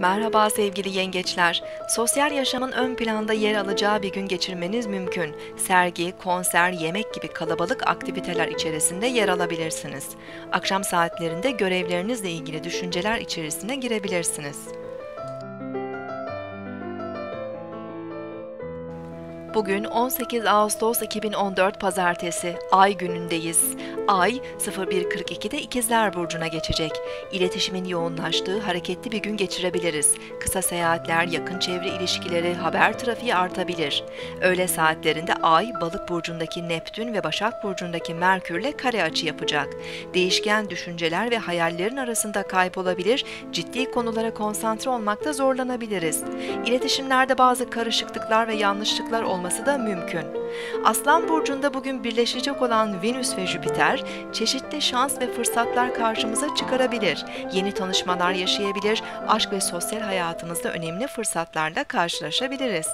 Merhaba sevgili yengeçler. Sosyal yaşamın ön planda yer alacağı bir gün geçirmeniz mümkün. Sergi, konser, yemek gibi kalabalık aktiviteler içerisinde yer alabilirsiniz. Akşam saatlerinde görevlerinizle ilgili düşünceler içerisine girebilirsiniz. Bugün 18 Ağustos 2014 Pazartesi, Ay günündeyiz. Ay 01:42'de İkizler Burcu'na geçecek. İletişimin yoğunlaştığı hareketli bir gün geçirebiliriz. Kısa seyahatler, yakın çevre ilişkileri, haber trafiği artabilir. Öğle saatlerinde Ay, Balık Burcu'ndaki Neptün ve Başak Burcu'ndaki Merkür'le kare açı yapacak. Değişken düşünceler ve hayallerin arasında kaybolabilir, ciddi konulara konsantre olmakta zorlanabiliriz. İletişimlerde bazı karışıklıklar ve yanlışlıklar olması da mümkün. Aslan Burcu'nda bugün birleşecek olan Venüs ve Jüpiter, çeşitli şans ve fırsatlar karşımıza çıkarabilir. Yeni tanışmalar yaşayabilir, aşk ve sosyal hayatımızda önemli fırsatlarla karşılaşabiliriz.